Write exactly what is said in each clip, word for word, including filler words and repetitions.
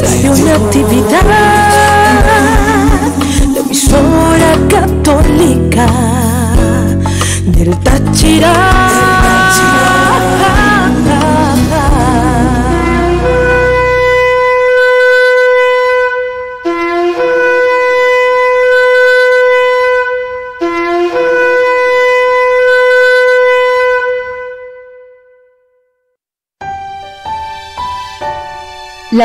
Radio Natividad, la emisora católica del Táchira. La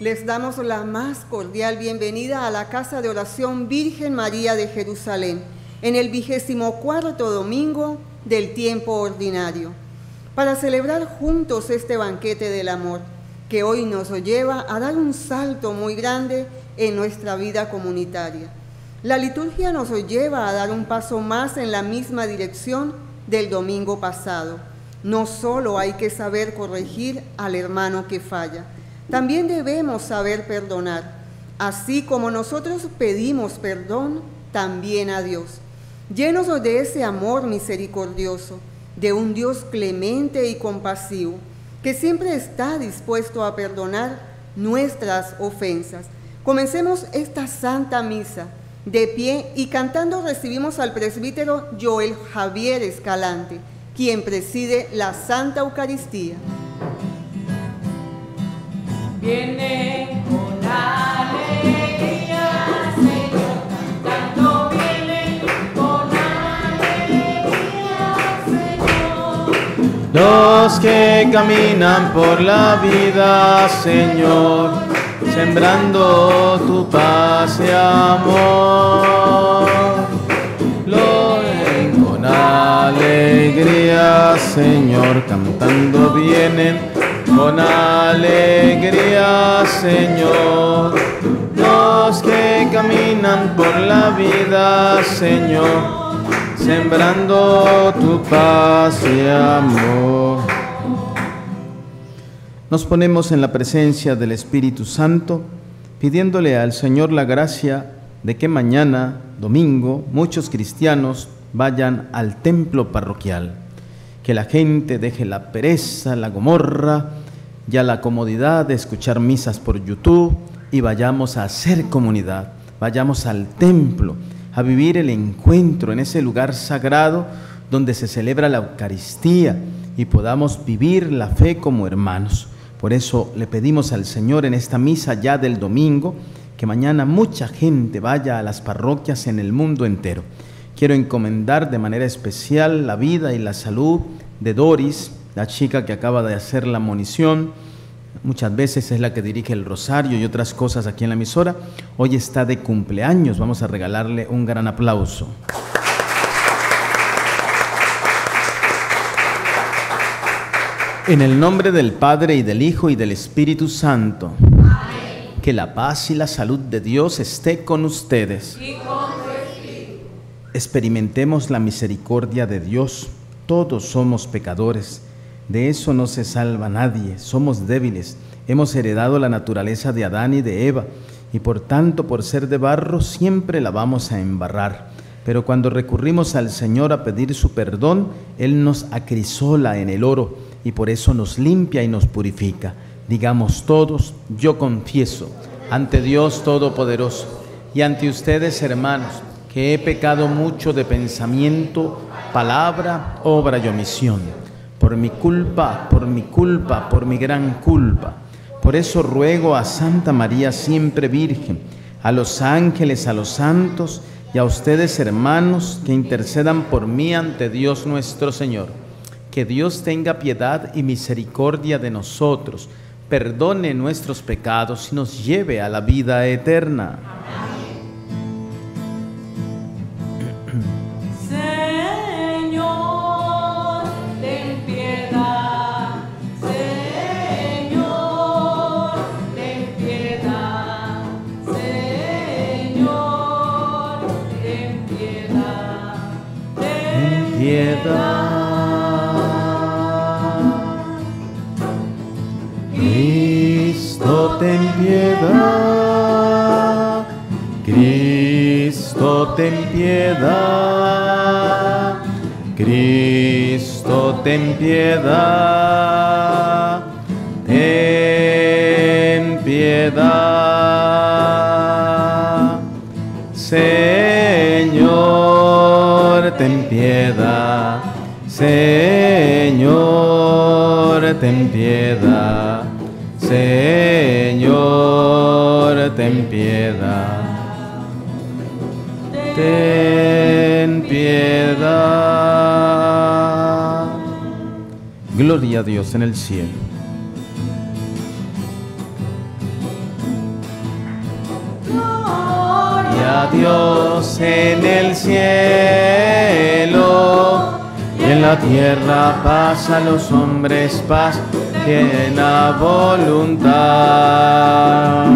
Les damos la más cordial bienvenida a la Casa de Oración Virgen María de Jerusalén, en el vigésimo cuarto domingo del tiempo ordinario, para celebrar juntos este banquete del amor, que hoy nos lleva a dar un salto muy grande en nuestra vida comunitaria. La liturgia nos lleva a dar un paso más en la misma dirección del domingo pasado. No solo hay que saber corregir al hermano que falla, también debemos saber perdonar, así como nosotros pedimos perdón también a Dios. Llenos de ese amor misericordioso, de un Dios clemente y compasivo, que siempre está dispuesto a perdonar nuestras ofensas. Comencemos esta Santa Misa de pie y cantando recibimos al presbítero Joel Javier Escalante, quien preside la Santa Eucaristía. Viene con alegría, Señor, cantando, viene con alegría, Señor. Los que caminan por la vida, Señor, sembrando tu paz y amor. Los vienen con alegría, Señor, cantando, vienen con alegría, Señor, los que caminan por la vida, Señor, sembrando tu paz y amor. Nos ponemos en la presencia del Espíritu Santo, pidiéndole al Señor la gracia de que mañana, domingo, muchos cristianos vayan al templo parroquial. Que la gente deje la pereza, la gomorra, ya la comodidad de escuchar misas por YouTube y vayamos a hacer comunidad, vayamos al templo, a vivir el encuentro en ese lugar sagrado donde se celebra la Eucaristía y podamos vivir la fe como hermanos. Por eso le pedimos al Señor en esta misa ya del domingo que mañana mucha gente vaya a las parroquias en el mundo entero. Quiero encomendar de manera especial la vida y la salud de Doris, la chica que acaba de hacer la monición, muchas veces es la que dirige el rosario y otras cosas aquí en la emisora. Hoy está de cumpleaños, vamos a regalarle un gran aplauso. En el nombre del Padre y del Hijo y del Espíritu Santo. Amén. Que la paz y la salud de Dios esté con ustedes. Y con tu espíritu. Experimentemos la misericordia de Dios. Todos somos pecadores, de eso no se salva nadie, somos débiles, hemos heredado la naturaleza de Adán y de Eva, y por tanto, por ser de barro, siempre la vamos a embarrar. Pero cuando recurrimos al Señor a pedir su perdón, Él nos acrisola en el oro, y por eso nos limpia y nos purifica. Digamos todos, yo confieso, ante Dios Todopoderoso, y ante ustedes, hermanos, que he pecado mucho de pensamiento, palabra, obra y omisión, por mi culpa, por mi culpa, por mi gran culpa. Por eso ruego a Santa María siempre Virgen, a los ángeles, a los santos y a ustedes hermanos que intercedan por mí ante Dios nuestro Señor. Que Dios tenga piedad y misericordia de nosotros, perdone nuestros pecados y nos lleve a la vida eterna. Amén. Señor, ten piedad. Cristo, ten piedad. Cristo, ten piedad. Cristo, ten piedad. Ten piedad. Señor, ten piedad. Señor, ten piedad. Señor, ten piedad. Ten piedad. Gloria a Dios en el cielo. Gloria a Dios en el cielo, y en la tierra paz a los hombres paz, llena voluntad.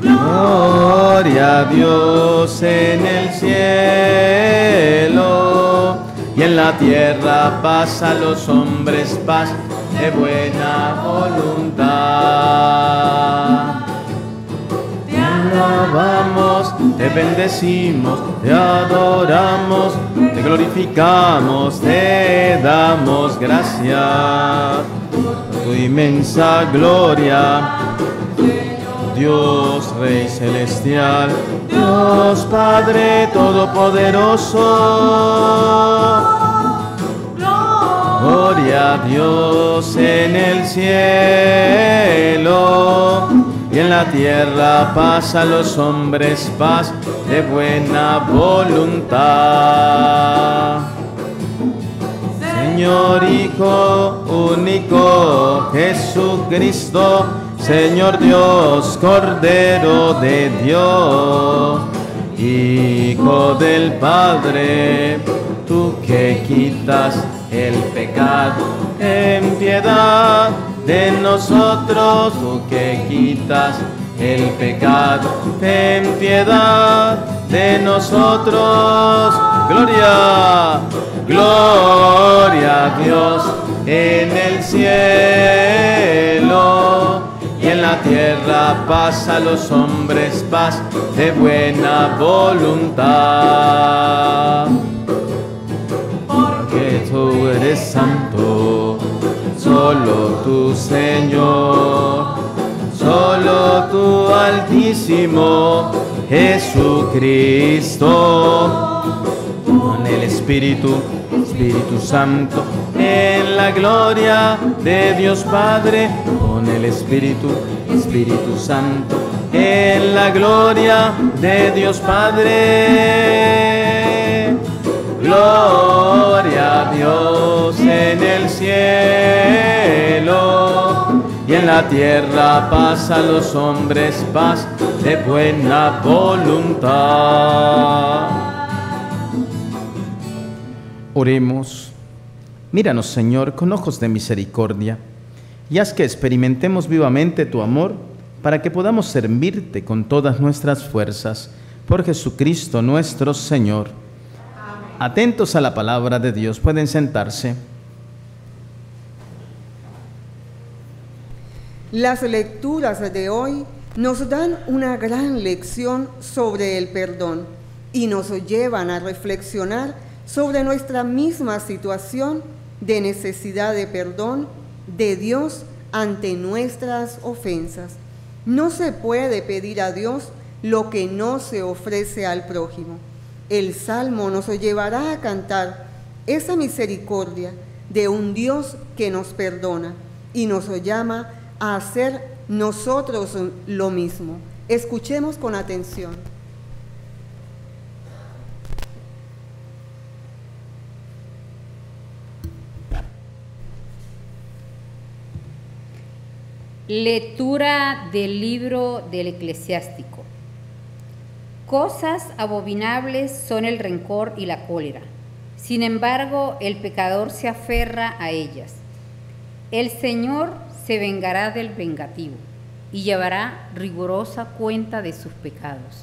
Gloria a Dios en el cielo, y en la tierra paz a los hombres paz, de buena voluntad. Te alabamos, te bendecimos, te adoramos, te glorificamos, te damos gracias por tu inmensa gloria, Dios Rey Celestial, Dios Padre Todopoderoso. Gloria a Dios en el cielo, y en la tierra paz a los hombres paz, de buena voluntad. Señor Hijo único Jesucristo, Señor Dios, Cordero de Dios, Hijo del Padre, tú que quitas el pecado, ten piedad de nosotros, tú que quitas el pecado, ten piedad de nosotros. Gloria, gloria a Dios en el cielo, y en la tierra paz a los hombres paz, de buena voluntad. Porque tú eres santo, solo tú, Señor, solo tú, Altísimo Jesucristo, con el Espíritu, Espíritu Santo, en la gloria de Dios Padre, con el Espíritu, Espíritu Santo, en la gloria de Dios Padre. Gloria a Dios en el cielo, y en la tierra paz a los hombres paz, de buena voluntad. Oremos. Míranos, Señor, con ojos de misericordia, y haz que experimentemos vivamente tu amor, para que podamos servirte con todas nuestras fuerzas. Por Jesucristo nuestro Señor. Atentos a la palabra de Dios, pueden sentarse. Las lecturas de hoy nos dan una gran lección sobre el perdón y nos llevan a reflexionar sobre nuestra misma situación de necesidad de perdón de Dios ante nuestras ofensas. No se puede pedir a Dios lo que no se ofrece al prójimo. El Salmo nos llevará a cantar esa misericordia de un Dios que nos perdona y nos llama a hacer nosotros lo mismo. Escuchemos con atención. Lectura del libro del Eclesiástico. Cosas abominables son el rencor y la cólera. Sin embargo, el pecador se aferra a ellas. El Señor se vengará del vengativo y llevará rigurosa cuenta de sus pecados.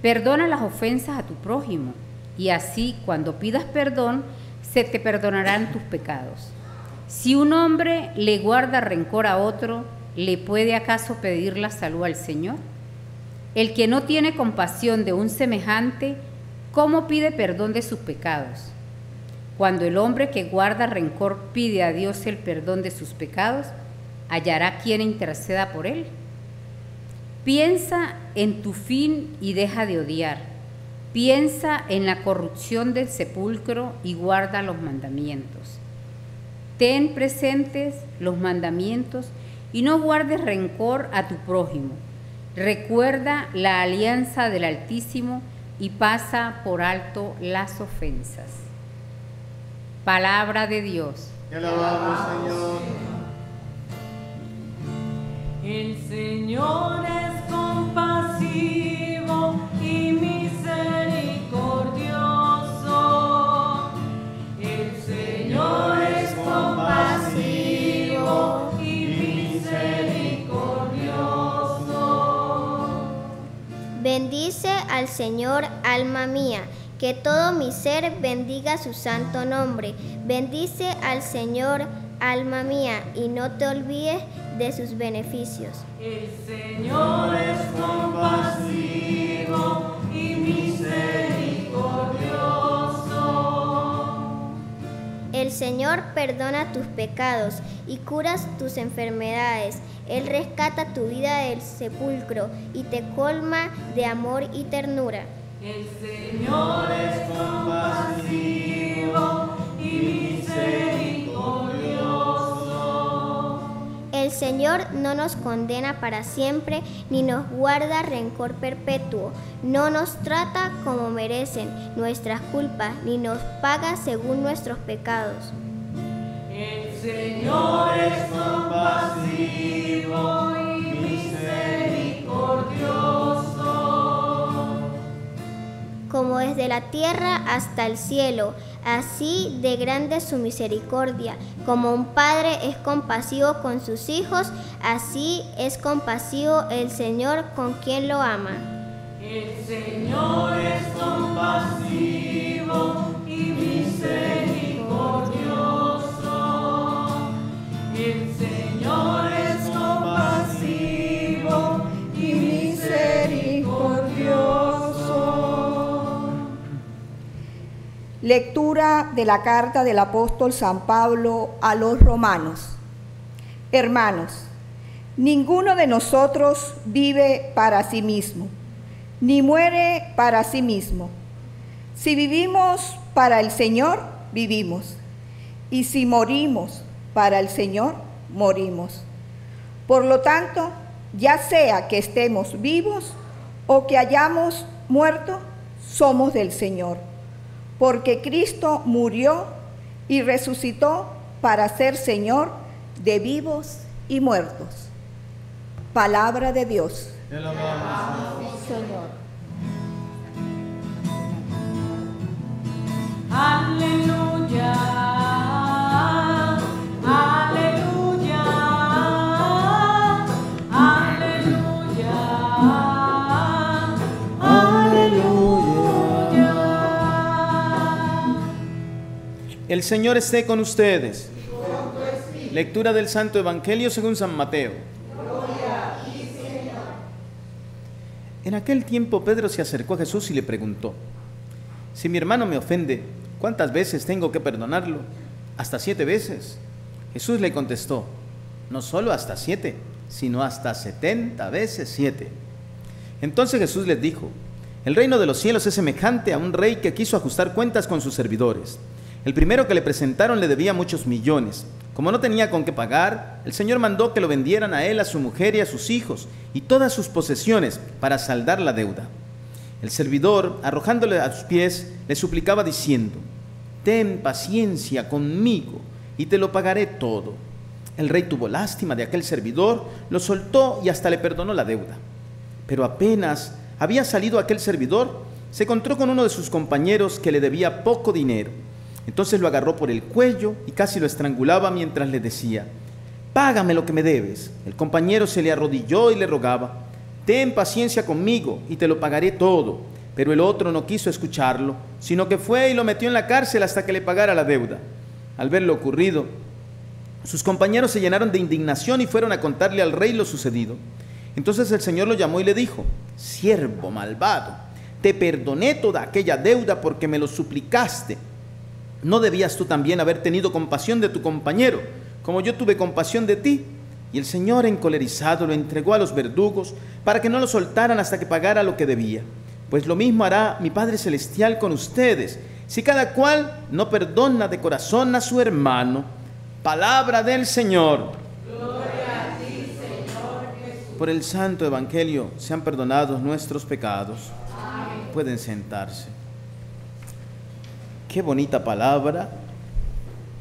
Perdona las ofensas a tu prójimo y así cuando pidas perdón se te perdonarán tus pecados. Si un hombre le guarda rencor a otro, ¿le puede acaso pedir la salud al Señor? El que no tiene compasión de un semejante, ¿cómo pide perdón de sus pecados? Cuando el hombre que guarda rencor pide a Dios el perdón de sus pecados, ¿hallará quien interceda por él? Piensa en tu fin y deja de odiar. Piensa en la corrupción del sepulcro y guarda los mandamientos. Ten presentes los mandamientos y no guardes rencor a tu prójimo. Recuerda la alianza del Altísimo y pasa por alto las ofensas. Palabra de Dios. Te alabamos, Señor. El Señor es compasivo y misericordioso. El Señor es compasivo y misericordioso. Bendice al Señor, alma mía. Que todo mi ser bendiga su santo nombre. Bendice al Señor, alma mía, y no te olvides de sus beneficios. El Señor es compasivo y misericordioso. El Señor perdona tus pecados y curas tus enfermedades. Él rescata tu vida del sepulcro y te colma de amor y ternura. El Señor es compasivo y misericordioso. El Señor no nos condena para siempre, ni nos guarda rencor perpetuo. No nos trata como merecen nuestras culpas, ni nos paga según nuestros pecados. El Señor es compasivo y misericordioso. Como desde la tierra hasta el cielo, así de grande es su misericordia. Como un padre es compasivo con sus hijos, así es compasivo el Señor con quien lo ama. El Señor es compasivo y misericordioso. El Señor es compasivo y misericordioso. Lectura de la carta del apóstol San Pablo a los romanos. Hermanos, ninguno de nosotros vive para sí mismo, ni muere para sí mismo. Si vivimos para el Señor, vivimos. Y si morimos para el Señor, morimos. Por lo tanto, ya sea que estemos vivos o que hayamos muerto, somos del Señor. Porque Cristo murió y resucitó para ser Señor de vivos y muertos. Palabra de Dios. Te alabamos, Señor. Aleluya, aleluya. El Señor esté con ustedes. Con tu espíritu. Lectura del Santo Evangelio según San Mateo. Gloria a ti, Señor. En aquel tiempo Pedro se acercó a Jesús y le preguntó: si mi hermano me ofende, ¿cuántas veces tengo que perdonarlo? ¿Hasta siete veces? Jesús le contestó: no solo hasta siete, sino hasta setenta veces siete. Entonces Jesús les dijo: el reino de los cielos es semejante a un rey que quiso ajustar cuentas con sus servidores. El primero que le presentaron le debía muchos millones. Como no tenía con qué pagar, el Señor mandó que lo vendieran a él, a su mujer y a sus hijos, y todas sus posesiones, para saldar la deuda. El servidor, arrojándole a sus pies, le suplicaba diciendo: ten paciencia conmigo y te lo pagaré todo. El rey tuvo lástima de aquel servidor, lo soltó y hasta le perdonó la deuda. Pero apenas había salido aquel servidor, se encontró con uno de sus compañeros que le debía poco dinero. Entonces lo agarró por el cuello y casi lo estrangulaba mientras le decía: págame lo que me debes. El compañero se le arrodilló y le rogaba: ten paciencia conmigo y te lo pagaré todo. Pero el otro no quiso escucharlo, sino que fue y lo metió en la cárcel hasta que le pagara la deuda. Al ver lo ocurrido, sus compañeros se llenaron de indignación y fueron a contarle al rey lo sucedido. Entonces el Señor lo llamó y le dijo: siervo malvado, te perdoné toda aquella deuda porque me lo suplicaste. ¿No debías tú también haber tenido compasión de tu compañero, como yo tuve compasión de ti? Y el Señor, encolerizado, lo entregó a los verdugos para que no lo soltaran hasta que pagara lo que debía. Pues lo mismo hará mi Padre Celestial con ustedes, si cada cual no perdona de corazón a su hermano. Palabra del Señor. Gloria a ti, Señor Jesús. Por el santo evangelio sean perdonados nuestros pecados. Amén. Pueden sentarse. Qué bonita palabra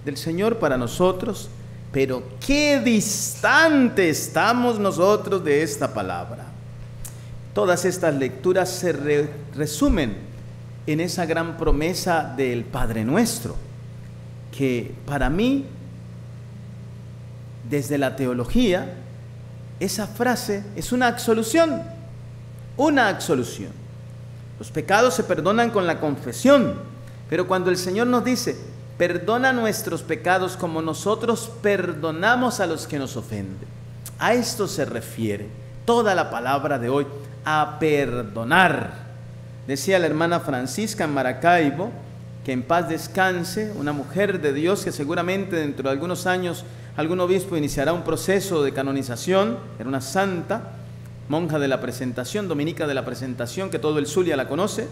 del Señor para nosotros, pero qué distante estamos nosotros de esta palabra. Todas estas lecturas se re- resumen en esa gran promesa del Padre Nuestro, que para mí, desde la teología, esa frase es una absolución, una absolución. Los pecados se perdonan con la confesión. Pero cuando el Señor nos dice, perdona nuestros pecados como nosotros perdonamos a los que nos ofenden. A esto se refiere toda la palabra de hoy, a perdonar. Decía la hermana Francisca en Maracaibo, que en paz descanse, una mujer de Dios que seguramente dentro de algunos años algún obispo iniciará un proceso de canonización. Era una santa, monja de la Presentación, dominica de la Presentación, que todo el Zulia la conoce.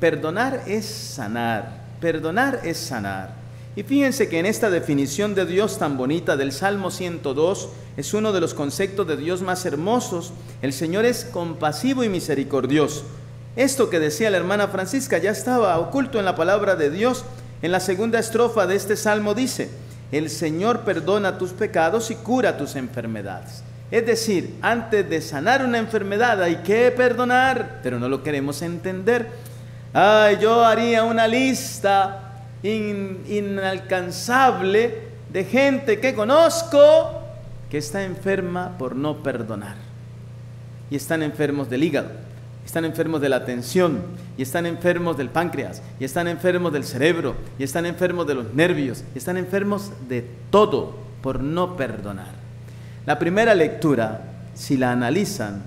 Perdonar es sanar, perdonar es sanar. Y fíjense que en esta definición de Dios tan bonita del Salmo ciento dos, es uno de los conceptos de Dios más hermosos. El Señor es compasivo y misericordioso. Esto que decía la hermana Francisca ya estaba oculto en la palabra de Dios. En la segunda estrofa de este Salmo dice, el Señor perdona tus pecados y cura tus enfermedades. Es decir, antes de sanar una enfermedad hay que perdonar, pero no lo queremos entender. Ay, yo haría una lista in, inalcanzable de gente que conozco que está enferma por no perdonar. Y están enfermos del hígado, están enfermos de la tensión, y están enfermos del páncreas, y están enfermos del cerebro, y están enfermos de los nervios, y están enfermos de todo por no perdonar. La primera lectura, si la analizan,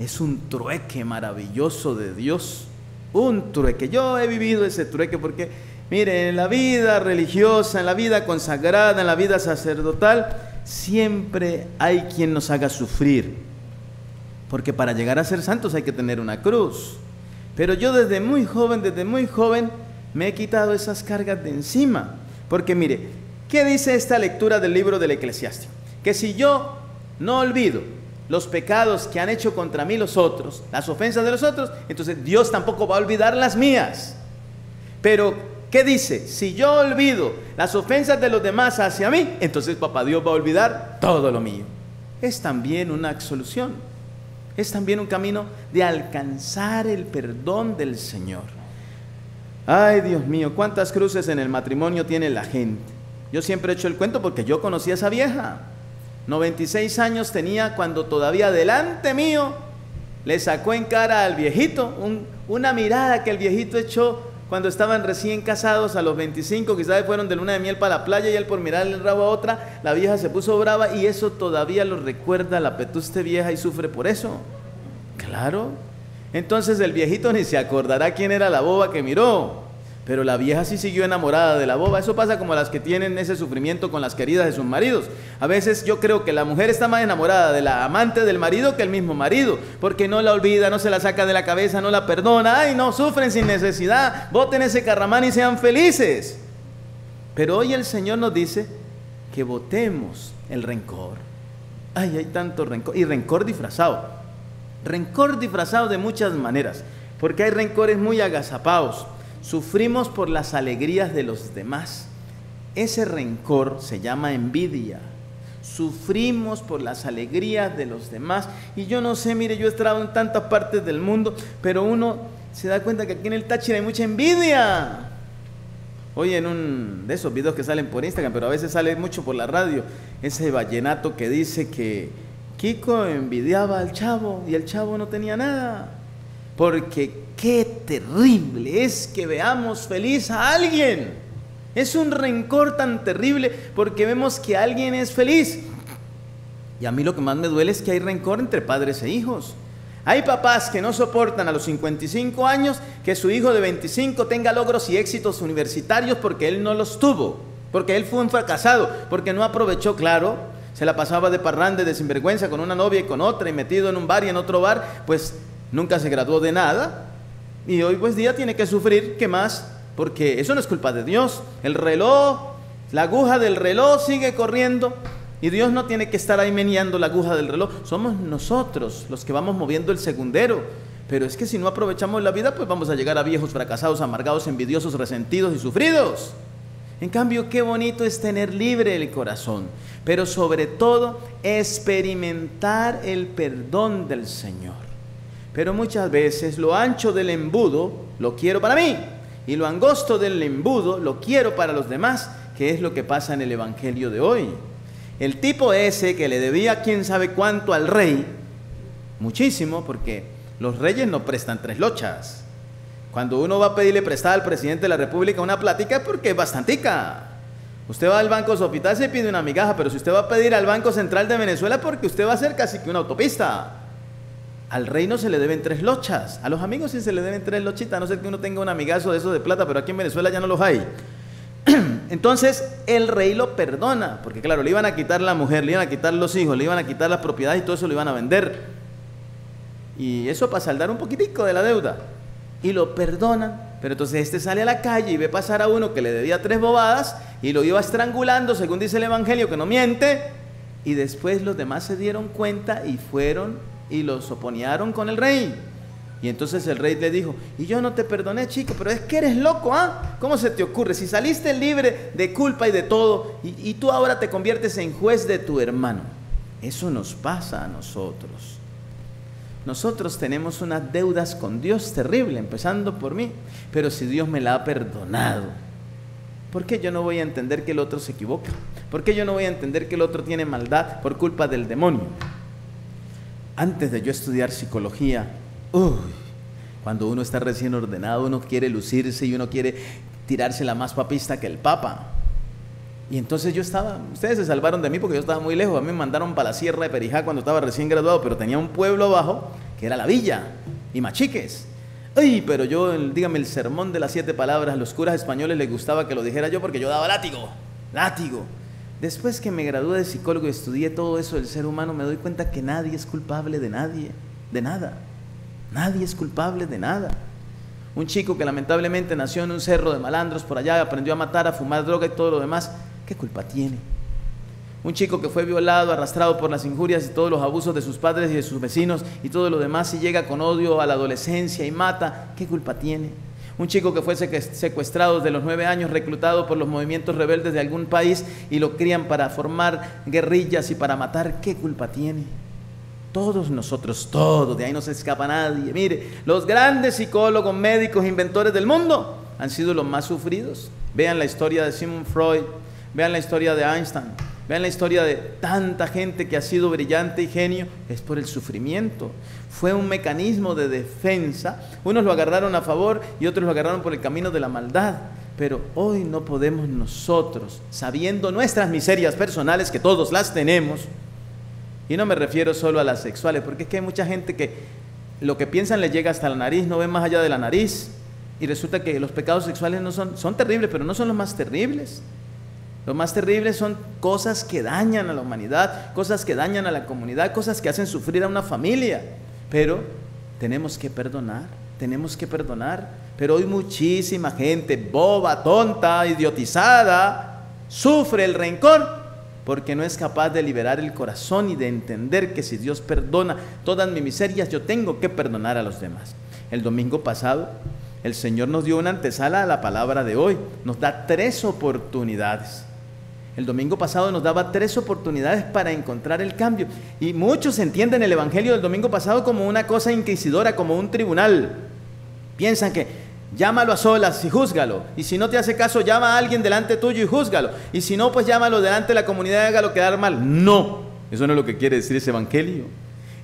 es un trueque maravilloso de Dios. Un trueque. Yo he vivido ese trueque porque, mire, en la vida religiosa, en la vida consagrada, en la vida sacerdotal, siempre hay quien nos haga sufrir. Porque para llegar a ser santos hay que tener una cruz. Pero yo desde muy joven, desde muy joven, me he quitado esas cargas de encima. Porque, mire, ¿qué dice esta lectura del libro del Eclesiástico? Que si yo no olvido los pecados que han hecho contra mí los otros, las ofensas de los otros, entonces Dios tampoco va a olvidar las mías. Pero, ¿qué dice? Si yo olvido las ofensas de los demás hacia mí, entonces Papá Dios va a olvidar todo lo mío. Es también una absolución, es también un camino de alcanzar el perdón del Señor. Ay, Dios mío, cuántas cruces en el matrimonio tiene la gente. Yo siempre he hecho el cuento porque yo conocí a esa vieja. noventa y seis años tenía cuando todavía delante mío le sacó en cara al viejito un, una mirada que el viejito echó cuando estaban recién casados a los veinticinco, quizás fueron de luna de miel para la playa y él por mirarle el rabo a otra, la vieja se puso brava y eso todavía lo recuerda la petuste vieja y sufre por eso. Claro, entonces el viejito ni se acordará quién era la boba que miró. Pero la vieja sí siguió enamorada de la boba. Eso pasa como las que tienen ese sufrimiento con las queridas de sus maridos. A veces yo creo que la mujer está más enamorada de la amante del marido que el mismo marido, porque no la olvida, no se la saca de la cabeza, no la perdona. ¡Ay, no! Sufren sin necesidad. Boten ese carramán y sean felices. Pero hoy el Señor nos dice que botemos el rencor. ¡Ay, hay tanto rencor! Y rencor disfrazado. Rencor disfrazado de muchas maneras, porque hay rencores muy agazapados. Sufrimos por las alegrías de los demás. Ese rencor se llama envidia. Sufrimos por las alegrías de los demás. Y yo no sé, mire, yo he estado en tantas partes del mundo, pero uno se da cuenta que aquí en el Táchira hay mucha envidia. Hoy en un de esos videos que salen por Instagram, pero a veces sale mucho por la radio, ese vallenato que dice que Kiko envidiaba al chavo y el chavo no tenía nada. Porque qué terrible es que veamos feliz a alguien. Es un rencor tan terrible porque vemos que alguien es feliz. Y a mí lo que más me duele es que hay rencor entre padres e hijos. Hay papás que no soportan a los cincuenta y cinco años que su hijo de veinticinco tenga logros y éxitos universitarios porque él no los tuvo, porque él fue un fracasado, porque no aprovechó, claro, se la pasaba de parranda, de sinvergüenza, con una novia y con otra, y metido en un bar y en otro bar, pues nunca se graduó de nada, y hoy pues día tiene que sufrir, ¿qué más? Porque eso no es culpa de Dios, el reloj, la aguja del reloj sigue corriendo, y Dios no tiene que estar ahí meneando la aguja del reloj. Somos nosotros los que vamos moviendo el segundero. Pero es que si no aprovechamos la vida, pues vamos a llegar a viejos fracasados, amargados, envidiosos, resentidos y sufridos. En cambio, qué bonito es tener libre el corazón. Pero sobre todo, experimentar el perdón del Señor. Pero muchas veces lo ancho del embudo lo quiero para mí. Y lo angosto del embudo lo quiero para los demás, que es lo que pasa en el Evangelio de hoy. El tipo ese que le debía quién sabe cuánto al rey, muchísimo, porque los reyes no prestan tres lochas. Cuando uno va a pedirle prestada al presidente de la república una plática, porque es bastantica. Usted va al Banco Sopital, se pide una migaja, pero si usted va a pedir al Banco Central de Venezuela, porque usted va a hacer casi que una autopista. Al rey no se le deben tres lochas, a los amigos sí se le deben tres lochitas, a no ser que uno tenga un amigazo de esos de plata, pero aquí en Venezuela ya no los hay. Entonces el rey lo perdona, porque claro, le iban a quitar la mujer, le iban a quitar los hijos, le iban a quitar las propiedades y todo eso lo iban a vender. Y eso para saldar un poquitico de la deuda. Y lo perdonan, pero entonces este sale a la calle y ve pasar a uno que le debía tres bobadas y lo iba estrangulando, según dice el Evangelio, que no miente. Y después los demás se dieron cuenta y fueron y lo soponearon con el rey. Y entonces el rey le dijo, y yo no te perdoné, chico, pero es que eres loco, ¿ah? ¿Cómo se te ocurre? Si saliste libre de culpa y de todo, y, y tú ahora te conviertes en juez de tu hermano. Eso nos pasa a nosotros. Nosotros tenemos unas deudas con Dios terrible, empezando por mí. Pero si Dios me la ha perdonado, ¿por qué yo no voy a entender que el otro se equivoca? ¿Por qué yo no voy a entender que el otro tiene maldad por culpa del demonio? Antes de yo estudiar psicología, uy, cuando uno está recién ordenado, uno quiere lucirse y uno quiere tirarse la más papista que el Papa. Y entonces yo estaba, ustedes se salvaron de mí porque yo estaba muy lejos, a mí me mandaron para la Sierra de Perijá cuando estaba recién graduado, pero tenía un pueblo abajo que era la Villa de Machiques. Ay, pero yo, dígame, el sermón de las siete palabras, a los curas españoles les gustaba que lo dijera yo porque yo daba látigo, látigo. Después que me gradué de psicólogo y estudié todo eso del ser humano, me doy cuenta que nadie es culpable de nadie, de nada. Nadie es culpable de nada. Un chico que lamentablemente nació en un cerro de malandros por allá, aprendió a matar, a fumar droga y todo lo demás, ¿qué culpa tiene? Un chico que fue violado, arrastrado por las injurias y todos los abusos de sus padres y de sus vecinos y todo lo demás, y llega con odio a la adolescencia y mata, ¿qué culpa tiene? Un chico que fue secuestrado desde los nueve años, reclutado por los movimientos rebeldes de algún país y lo crían para formar guerrillas y para matar, ¿qué culpa tiene? Todos nosotros, todos, de ahí no se escapa nadie. Mire, los grandes psicólogos, médicos, inventores del mundo han sido los más sufridos. Vean la historia de Sigmund Freud, vean la historia de Einstein, vean la historia de tanta gente que ha sido brillante y genio, es por el sufrimiento. Fue un mecanismo de defensa, unos lo agarraron a favor y otros lo agarraron por el camino de la maldad. Pero hoy no podemos nosotros, sabiendo nuestras miserias personales, que todos las tenemos, y no me refiero solo a las sexuales, porque es que hay mucha gente que lo que piensan les llega hasta la nariz, no ven más allá de la nariz, y resulta que los pecados sexuales no son, son terribles, pero no son los más terribles. Los más terribles son cosas que dañan a la humanidad, cosas que dañan a la comunidad, cosas que hacen sufrir a una familia. Pero tenemos que perdonar, tenemos que perdonar. Pero hoy muchísima gente boba, tonta, idiotizada, sufre el rencor, porque no es capaz de liberar el corazón y de entender que si Dios perdona todas mis miserias, yo tengo que perdonar a los demás. El domingo pasado, el Señor nos dio una antesala a la palabra de hoy. Nos da tres oportunidades. El domingo pasado nos daba tres oportunidades para encontrar el cambio. Y muchos entienden el Evangelio del domingo pasado como una cosa inquisidora, como un tribunal. Piensan que... llámalo a solas y júzgalo, y si no te hace caso, llama a alguien delante tuyo y júzgalo, y si no, pues llámalo delante de la comunidad y hágalo quedar mal. No, eso no es lo que quiere decir ese Evangelio.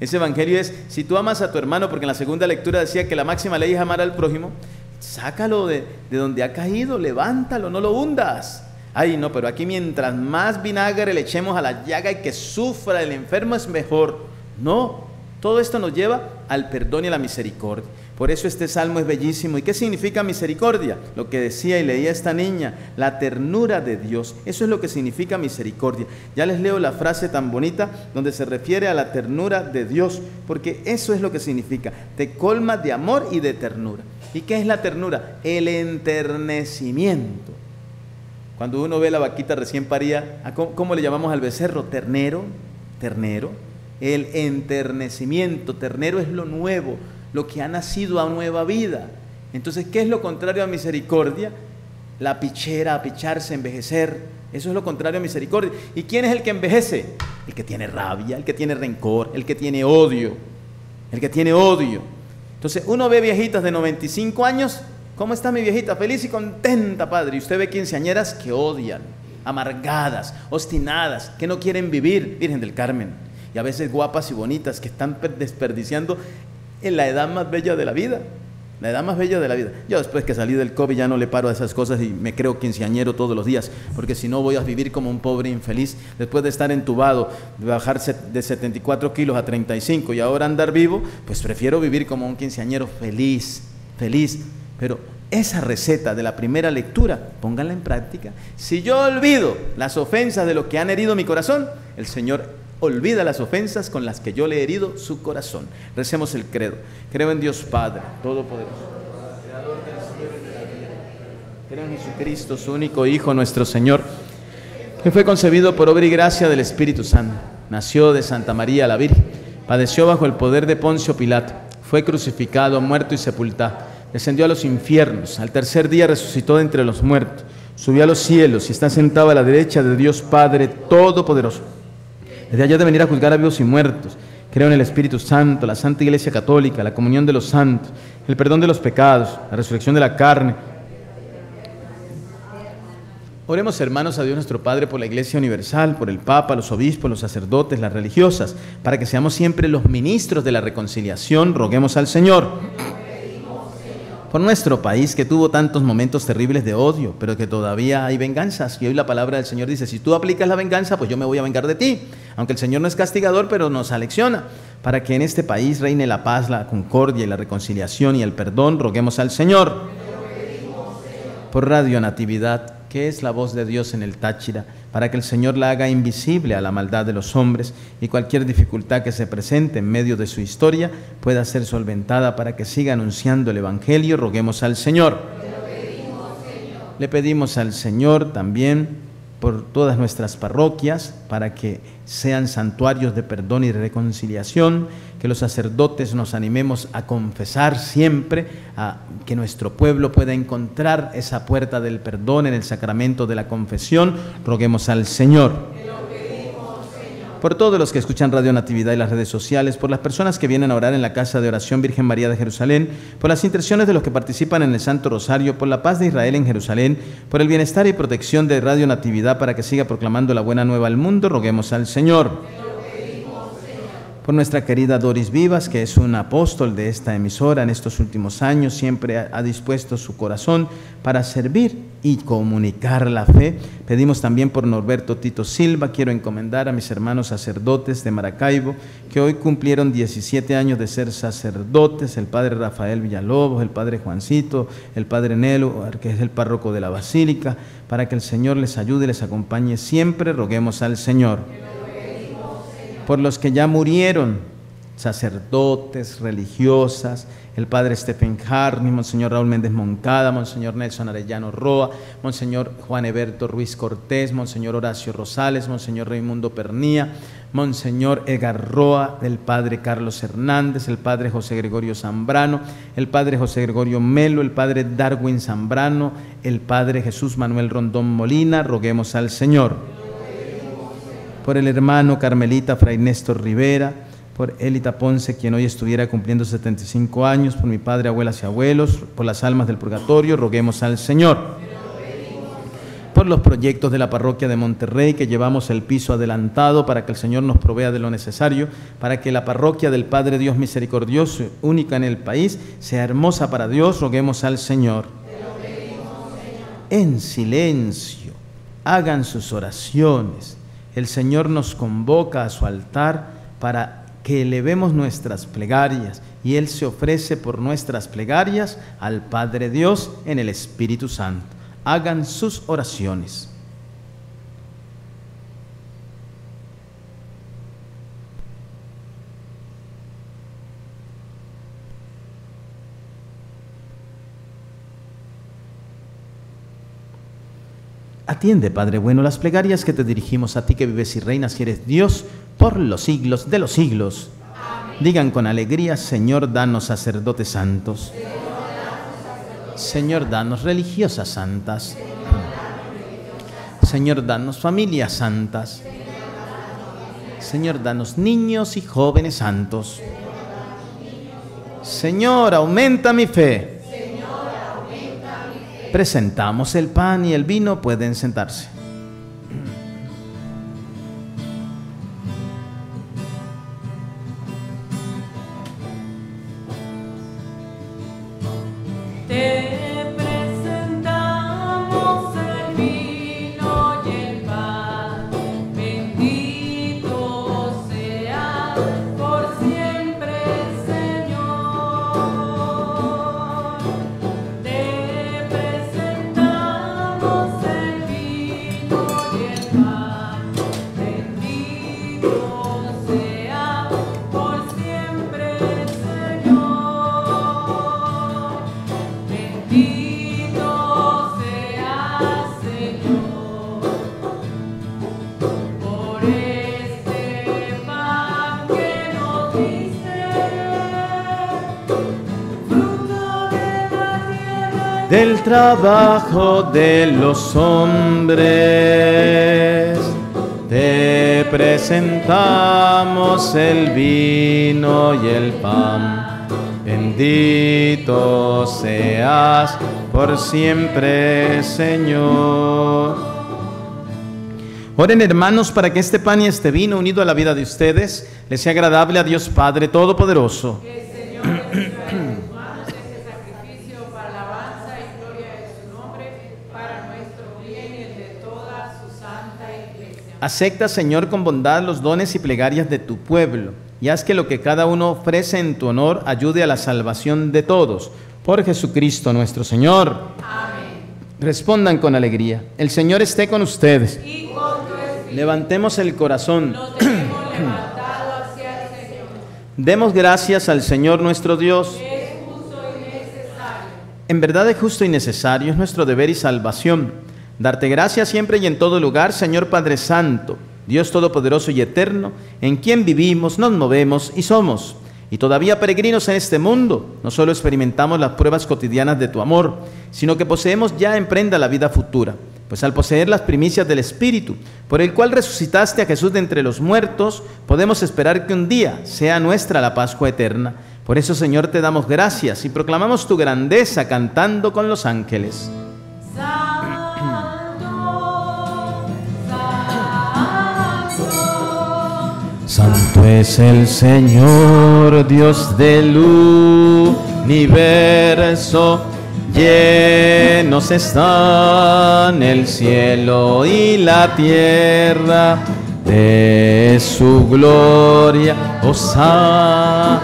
Ese evangelio es, si tú amas a tu hermano, porque en la segunda lectura decía que la máxima ley es amar al prójimo, sácalo de, de donde ha caído, levántalo, no lo hundas. Ay, no, pero aquí mientras más vinagre le echemos a la llaga y que sufra el enfermo es mejor. No, todo esto nos lleva al perdón y a la misericordia. Por eso este salmo es bellísimo. ¿Y qué significa misericordia? Lo que decía y leía esta niña, la ternura de Dios. Eso es lo que significa misericordia. Ya les leo la frase tan bonita donde se refiere a la ternura de Dios, porque eso es lo que significa. Te colma de amor y de ternura. ¿Y qué es la ternura? El enternecimiento. Cuando uno ve la vaquita recién parida, ¿cómo le llamamos al becerro? Ternero, ternero. El enternecimiento, ternero es lo nuevo, lo que ha nacido a nueva vida. Entonces, ¿qué es lo contrario a misericordia? La pichera, apicharse, envejecer. Eso es lo contrario a misericordia. ¿Y quién es el que envejece? El que tiene rabia, el que tiene rencor, el que tiene odio, el que tiene odio. Entonces, uno ve viejitas de noventa y cinco años, ¿cómo está mi viejita? Feliz y contenta, padre. Y usted ve quinceañeras que odian, amargadas, obstinadas, que no quieren vivir, Virgen del Carmen. Y a veces guapas y bonitas que están desperdiciando en la edad más bella de la vida, la edad más bella de la vida. Yo después que salí del COVID ya no le paro a esas cosas y me creo quinceañero todos los días, porque si no voy a vivir como un pobre infeliz, después de estar entubado, de bajarse de setenta y cuatro kilos a treinta y cinco y ahora andar vivo, pues prefiero vivir como un quinceañero feliz, feliz. Pero esa receta de la primera lectura, pónganla en práctica. Si yo olvido las ofensas de los que han herido mi corazón, el Señor olvida las ofensas con las que yo le he herido su corazón. Recemos el credo. Creo en Dios Padre, Todopoderoso, Creador del cielo y de la tierra. Creo en Jesucristo, su único Hijo, nuestro Señor, que fue concebido por obra y gracia del Espíritu Santo. Nació de Santa María la Virgen. Padeció bajo el poder de Poncio Pilato. Fue crucificado, muerto y sepultado. Descendió a los infiernos, al tercer día resucitó de entre los muertos, subió a los cielos y está sentado a la derecha de Dios Padre Todopoderoso. Desde allá de venir a juzgar a vivos y muertos. Creo en el Espíritu Santo, la Santa Iglesia Católica, la comunión de los santos, el perdón de los pecados, la resurrección de la carne. Oremos, hermanos, a Dios nuestro Padre por la Iglesia Universal, por el Papa, los obispos, los sacerdotes, las religiosas, para que seamos siempre los ministros de la reconciliación. Roguemos al Señor. Por nuestro país, que tuvo tantos momentos terribles de odio, pero que todavía hay venganzas. Y hoy la palabra del Señor dice, si tú aplicas la venganza, pues yo me voy a vengar de ti. Aunque el Señor no es castigador, pero nos alecciona. Para que en este país reine la paz, la concordia y la reconciliación y el perdón, roguemos al Señor. Por Radio Natividad, que es la voz de Dios en el Táchira, para que el Señor la haga invisible a la maldad de los hombres y cualquier dificultad que se presente en medio de su historia pueda ser solventada para que siga anunciando el Evangelio. Roguemos al Señor. Te lo pedimos, Señor. Le pedimos al Señor también por todas nuestras parroquias, para que sean santuarios de perdón y reconciliación, que los sacerdotes nos animemos a confesar siempre, a que nuestro pueblo pueda encontrar esa puerta del perdón en el sacramento de la confesión. Roguemos al Señor. Te lo pedimos, Señor. Por todos los que escuchan Radio Natividad y las redes sociales, por las personas que vienen a orar en la Casa de Oración Virgen María de Jerusalén, por las intenciones de los que participan en el Santo Rosario, por la paz de Israel en Jerusalén, por el bienestar y protección de Radio Natividad para que siga proclamando la buena nueva al mundo, roguemos al Señor. Por nuestra querida Doris Vivas, que es un apóstol de esta emisora en estos últimos años, siempre ha dispuesto su corazón para servir y comunicar la fe. Pedimos también por Norberto Tito Silva. Quiero encomendar a mis hermanos sacerdotes de Maracaibo, que hoy cumplieron diecisiete años de ser sacerdotes, el padre Rafael Villalobos, el padre Juancito, el padre Nelo, que es el párroco de la Basílica, para que el Señor les ayude y les acompañe siempre. Roguemos al Señor. Por los que ya murieron, sacerdotes, religiosas, el padre Stephen Harney, monseñor Raúl Méndez Moncada, monseñor Nelson Arellano Roa, monseñor Juan Eberto Ruiz Cortés, monseñor Horacio Rosales, monseñor Raimundo Pernía, monseñor Edgar Roa, el padre Carlos Hernández, el padre José Gregorio Zambrano, el padre José Gregorio Melo, el padre Darwin Zambrano, el padre Jesús Manuel Rondón Molina. Roguemos al Señor. Por el hermano Carmelita Fray Néstor Rivera, por Elita Ponce, quien hoy estuviera cumpliendo setenta y cinco años, por mi padre, abuelas y abuelos, por las almas del purgatorio, roguemos al Señor. por los proyectos de la parroquia de Monterrey, que llevamos el piso adelantado para que el Señor nos provea de lo necesario, para que la parroquia del Padre Dios misericordioso, única en el país, sea hermosa para Dios. Roguemos al Señor. Te lo pedimos, Señor. En silencio, hagan sus oraciones. El Señor nos convoca a su altar para que elevemos nuestras plegarias, y Él se ofrece por nuestras plegarias al Padre Dios en el Espíritu Santo. Hagan sus oraciones. Atiende, Padre bueno, las plegarias que te dirigimos a ti, que vives y reinas y eres Dios por los siglos de los siglos. Amén. Digan con alegría: Señor, danos sacerdotes santos. Señor, danos, sacerdotes. Señor, danos religiosas santas. Señor, danos, religiosas. Señor, danos familias santas. Señor, danos, familias. Señor, danos niños y jóvenes santos. Señor, danos niños y jóvenes. Señor, aumenta mi fe. Presentamos el pan y el vino, pueden sentarse. Del trabajo de los hombres te presentamos el vino y el pan. Bendito seas por siempre, Señor. Oren, hermanos, para que este pan y este vino, unido a la vida de ustedes, les sea agradable a Dios Padre Todopoderoso. Acepta, Señor, con bondad los dones y plegarias de tu pueblo, y haz que lo que cada uno ofrece en tu honor ayude a la salvación de todos. Por Jesucristo nuestro Señor. Amén. Respondan con alegría: el Señor esté con ustedes. Y con tu espíritu. Levantemos el corazón. Lo tenemos levantado hacia el Señor. Demos gracias al Señor nuestro Dios. Es justo y necesario. En verdad es justo y necesario, es nuestro deber y salvación darte gracias siempre y en todo lugar, Señor Padre Santo, Dios Todopoderoso y Eterno, en quien vivimos, nos movemos y somos. Y todavía peregrinos en este mundo, no solo experimentamos las pruebas cotidianas de tu amor, sino que poseemos ya en prenda la vida futura. Pues al poseer las primicias del Espíritu, por el cual resucitaste a Jesús de entre los muertos, podemos esperar que un día sea nuestra la Pascua eterna. Por eso, Señor, te damos gracias y proclamamos tu grandeza cantando con los ángeles. Santo es el Señor, Dios del universo, llenos están el cielo y la tierra de su gloria. Hosana,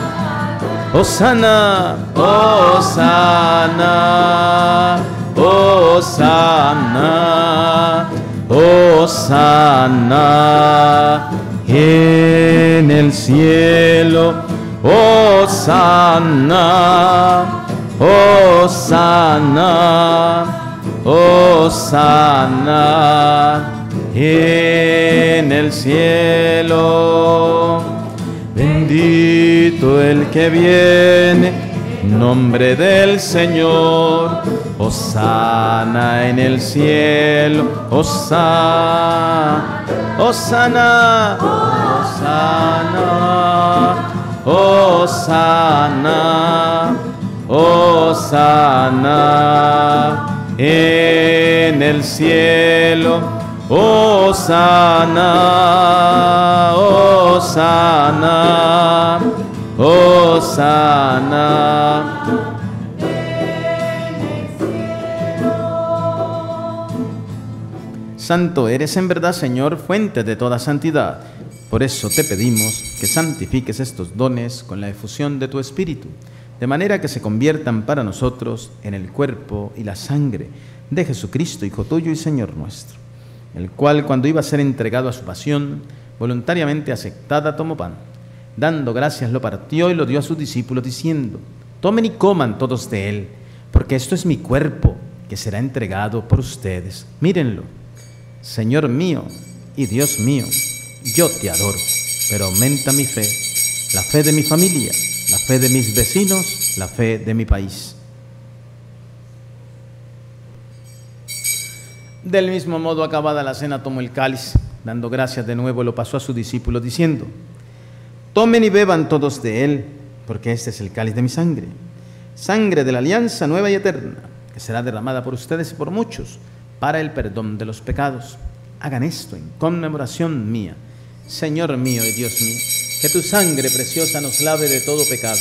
Hosana, Hosana, Hosana, Hosana en el cielo. Hosana, Hosana, Hosana en el cielo. Bendito el que viene en nombre del Señor. Hosana en el cielo. Hosana, Hosana, Hosana, Hosana, Hosana en en el cielo, Hosana, Hosana, Hosana. Santo eres en verdad, Señor, fuente de toda santidad. Por eso te pedimos que santifiques estos dones con la efusión de tu Espíritu, de manera que se conviertan para nosotros en el cuerpo y la sangre de Jesucristo, Hijo tuyo y Señor nuestro, el cual, cuando iba a ser entregado a su pasión voluntariamente aceptada, tomó pan, dando gracias lo partió y lo dio a sus discípulos diciendo: tomen y coman todos de él, porque esto es mi cuerpo que será entregado por ustedes. Mírenlo. Señor mío y Dios mío, yo te adoro, pero aumenta mi fe, la fe de mi familia, la fe de mis vecinos, la fe de mi país. Del mismo modo, acabada la cena, tomó el cáliz, dando gracias de nuevo, lo pasó a sus discípulos diciendo: tomen y beban todos de él, porque este es el cáliz de mi sangre, sangre de la alianza nueva y eterna, que será derramada por ustedes y por muchos, para el perdón de los pecados. Hagan esto en conmemoración mía. Señor mío y Dios mío, que tu sangre preciosa nos lave de todo pecado,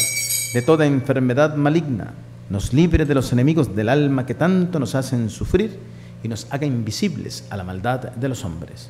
de toda enfermedad maligna, nos libre de los enemigos del alma que tanto nos hacen sufrir y nos haga invisibles a la maldad de los hombres.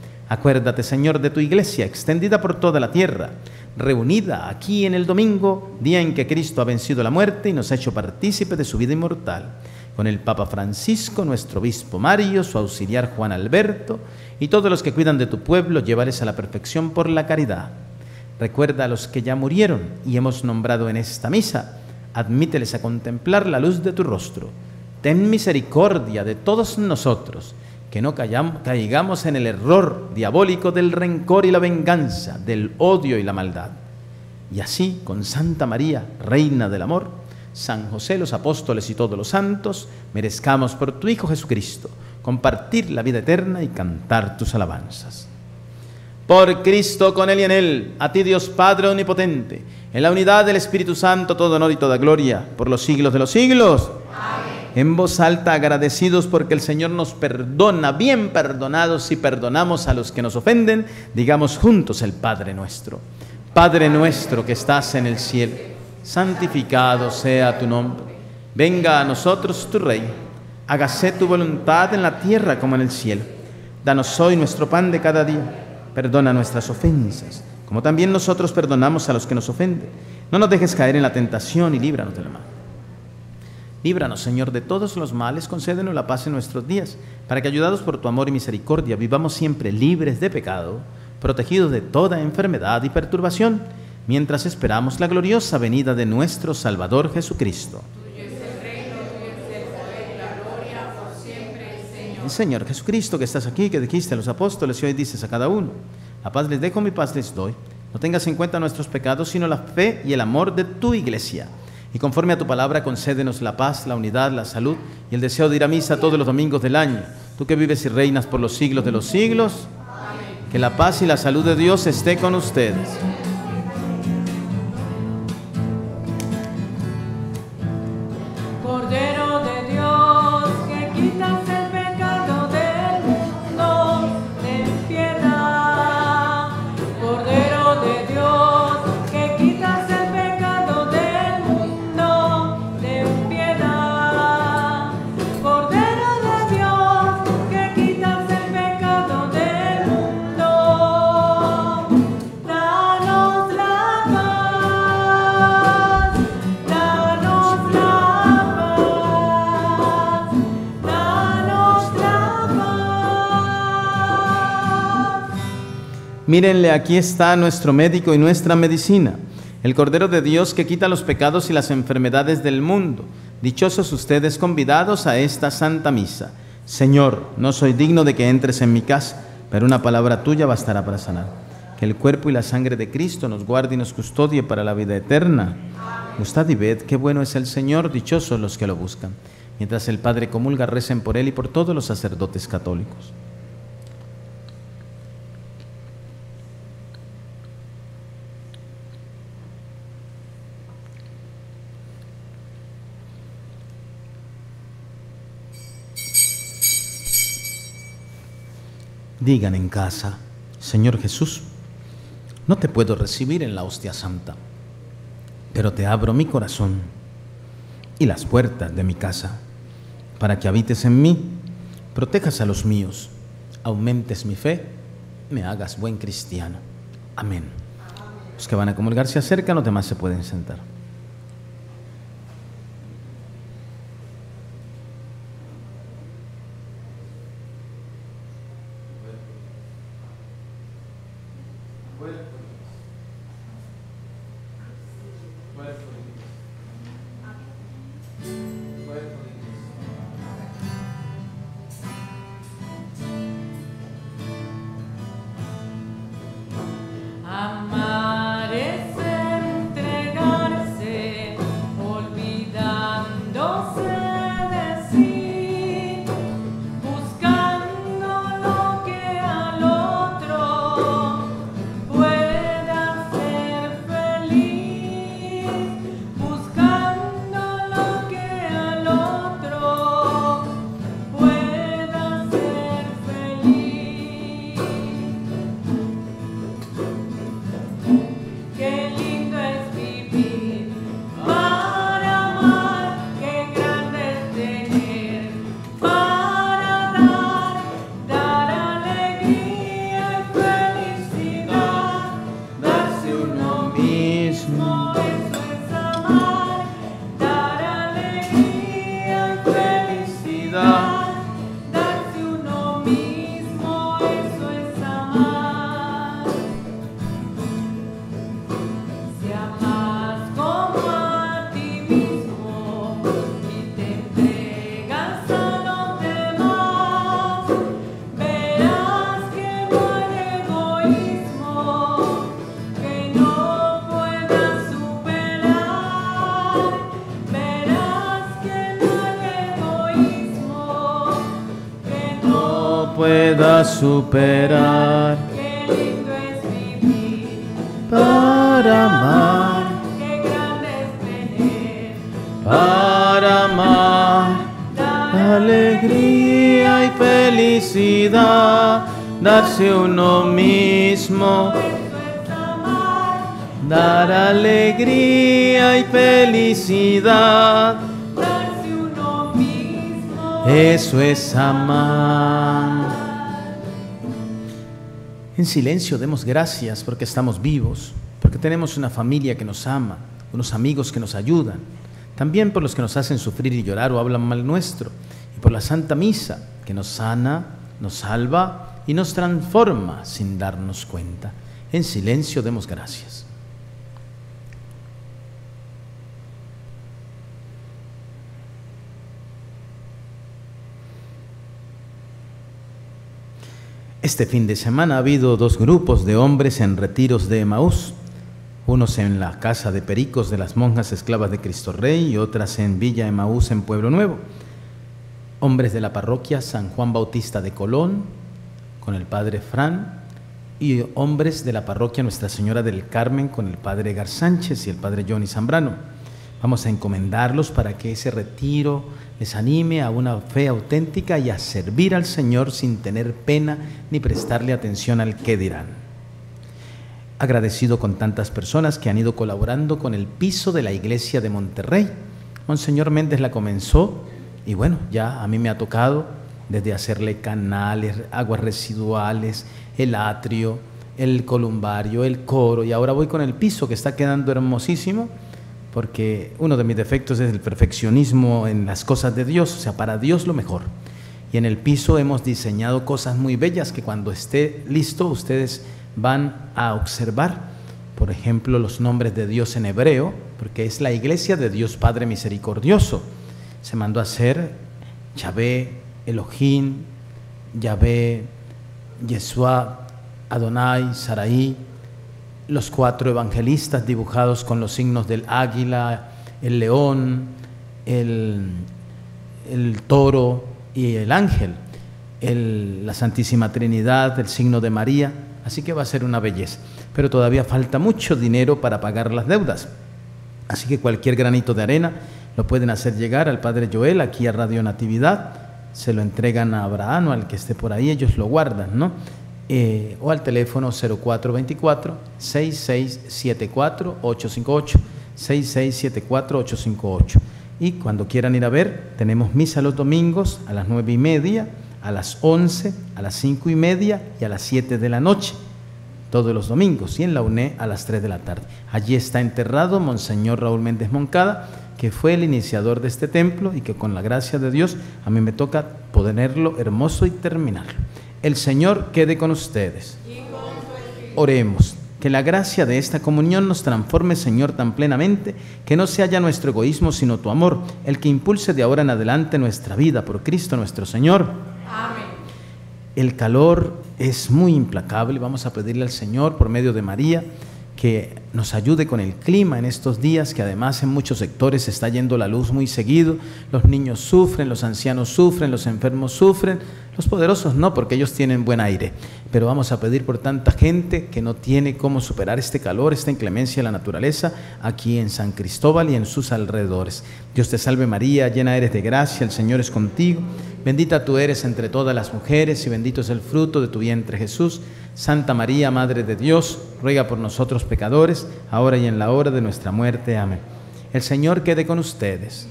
Acuérdate, Señor, de tu Iglesia, extendida por toda la tierra, reunida aquí en el domingo, día en que Cristo ha vencido la muerte y nos ha hecho partícipe de su vida inmortal, con el Papa Francisco, nuestro obispo Mario, su auxiliar Juan Alberto, y todos los que cuidan de tu pueblo, llévales a la perfección por la caridad. Recuerda a los que ya murieron y hemos nombrado en esta misa, admíteles a contemplar la luz de tu rostro. Ten misericordia de todos nosotros, que no callamos, caigamos en el error diabólico del rencor y la venganza, del odio y la maldad. Y así, con Santa María, Reina del Amor, San José, los apóstoles y todos los santos, merezcamos por tu Hijo Jesucristo compartir la vida eterna y cantar tus alabanzas. Por Cristo, con él y en él, a ti Dios Padre Omnipotente, en la unidad del Espíritu Santo, todo honor y toda gloria, por los siglos de los siglos. Amén. En voz alta, agradecidos porque el Señor nos perdona, bien perdonados si perdonamos a los que nos ofenden, digamos juntos el Padre nuestro. Padre nuestro que estás en el cielo, santificado sea tu nombre, venga a nosotros tu reino, hágase tu voluntad en la tierra como en el cielo. Danos hoy nuestro pan de cada día, perdona nuestras ofensas, como también nosotros perdonamos a los que nos ofenden. No nos dejes caer en la tentación y líbranos del mal. Líbranos, Señor, de todos los males, concédenos la paz en nuestros días, para que, ayudados por tu amor y misericordia, vivamos siempre libres de pecado, protegidos de toda enfermedad y perturbación, mientras esperamos la gloriosa venida de nuestro Salvador Jesucristo. Tuyo es el reino, tuyo es el poder, la gloria por siempre, Señor. El Señor Jesucristo, que estás aquí, que dijiste a los apóstoles y hoy dices a cada uno: la paz les dejo, mi paz les doy. No tengas en cuenta nuestros pecados, sino la fe y el amor de tu Iglesia. Y conforme a tu palabra, concédenos la paz, la unidad, la salud y el deseo de ir a misa todos los domingos del año. Tú que vives y reinas por los siglos de los siglos, que la paz y la salud de Dios esté con ustedes. Mírenle, aquí está nuestro médico y nuestra medicina, el Cordero de Dios que quita los pecados y las enfermedades del mundo. Dichosos ustedes, convidados a esta santa misa. Señor, no soy digno de que entres en mi casa, pero una palabra tuya bastará para sanar. Que el cuerpo y la sangre de Cristo nos guarde y nos custodie para la vida eterna. Gustad y ved qué bueno es el Señor, dichosos los que lo buscan. Mientras el Padre comulga, recen por él y por todos los sacerdotes católicos. Digan en casa: Señor Jesús, no te puedo recibir en la hostia santa, pero te abro mi corazón y las puertas de mi casa, para que habites en mí, protejas a los míos, aumentes mi fe, me hagas buen cristiano. Amén. Los que van a comulgar se acercan, los demás se pueden sentar. Superar, qué lindo es vivir, para amar, qué grande es tener, para amar, dar alegría y felicidad, darse uno mismo, eso es amar, dar alegría y felicidad, darse uno mismo, eso es amar. En silencio demos gracias porque estamos vivos, porque tenemos una familia que nos ama, unos amigos que nos ayudan, también por los que nos hacen sufrir y llorar o hablan mal nuestro, y por la Santa Misa que nos sana, nos salva y nos transforma sin darnos cuenta. En silencio demos gracias. Este fin de semana ha habido dos grupos de hombres en retiros de Emaús, unos en la casa de pericos de las monjas esclavas de Cristo Rey y otras en Villa Emaús en Pueblo Nuevo. Hombres de la parroquia San Juan Bautista de Colón, con el padre Fran, y hombres de la parroquia Nuestra Señora del Carmen, con el padre Gar Sánchez y el padre Johnny Zambrano. Vamos a encomendarlos para que ese retiro les anime a una fe auténtica y a servir al Señor sin tener pena ni prestarle atención al qué dirán. Agradecido con tantas personas que han ido colaborando con el piso de la iglesia de Monterrey. Monseñor Méndez la comenzó y bueno, ya a mí me ha tocado desde hacerle canales, aguas residuales, el atrio, el columbario, el coro, y ahora voy con el piso que está quedando hermosísimo, porque uno de mis defectos es el perfeccionismo en las cosas de Dios, o sea, para Dios lo mejor. Y en el piso hemos diseñado cosas muy bellas que cuando esté listo ustedes van a observar. Por ejemplo, los nombres de Dios en hebreo, porque es la iglesia de Dios Padre Misericordioso. Se mandó a hacer Yahvé, Elohim, Yahvé, Yeshua, Adonai, Saraí, los cuatro evangelistas dibujados con los signos del águila, el león, el, el toro y el ángel, el, la Santísima Trinidad, el signo de María. Así que va a ser una belleza, pero todavía falta mucho dinero para pagar las deudas, así que cualquier granito de arena lo pueden hacer llegar al Padre Joel aquí a Radio Natividad, se lo entregan a Abraham o al que esté por ahí, ellos lo guardan, ¿no? Eh, o al teléfono cero cuatro veinticuatro, seis seis siete cuatro, ocho cinco ocho, seis seis siete cuatro, ocho cinco ocho. Y cuando quieran ir a ver, tenemos misa los domingos a las nueve y media, a las once, a las cinco y media y a las siete de la noche, todos los domingos, y en la U N E a las tres de la tarde. Allí está enterrado Monseñor Raúl Méndez Moncada, que fue el iniciador de este templo y que con la gracia de Dios a mí me toca ponerlo hermoso y terminarlo. El Señor quede con ustedes. Oremos. Que la gracia de esta comunión nos transforme, Señor, tan plenamente, que no se halla nuestro egoísmo, sino tu amor, el que impulse de ahora en adelante nuestra vida por Cristo nuestro Señor. Amén. El calor es muy implacable, vamos a pedirle al Señor, por medio de María, que nos ayude con el clima en estos días, que además en muchos sectores se está yendo la luz muy seguido, los niños sufren, los ancianos sufren, los enfermos sufren, los poderosos no, porque ellos tienen buen aire, pero vamos a pedir por tanta gente que no tiene cómo superar este calor, esta inclemencia de la naturaleza, aquí en San Cristóbal y en sus alrededores. Dios te salve María, llena eres de gracia, el Señor es contigo, bendita tú eres entre todas las mujeres y bendito es el fruto de tu vientre Jesús. Santa María, Madre de Dios, ruega por nosotros pecadores, ahora y en la hora de nuestra muerte. Amén. El Señor quede con ustedes.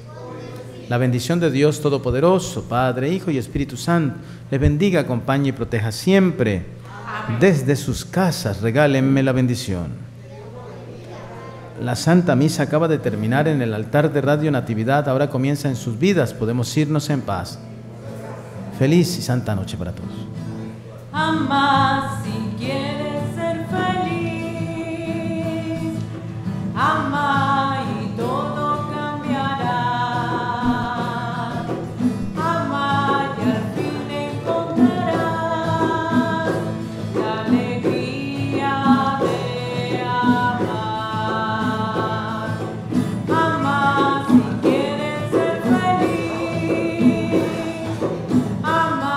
La bendición de Dios Todopoderoso, Padre, Hijo y Espíritu Santo, les bendiga, acompañe y proteja siempre. Desde sus casas regálenme la bendición. La Santa Misa acaba de terminar en el altar de Radio Natividad, ahora comienza en sus vidas, podemos irnos en paz. Feliz y santa noche para todos. Ama si quieres ser feliz, ama y todo cambiará, ama y al fin encontrarás la alegría de amar, ama si quieres ser feliz, ama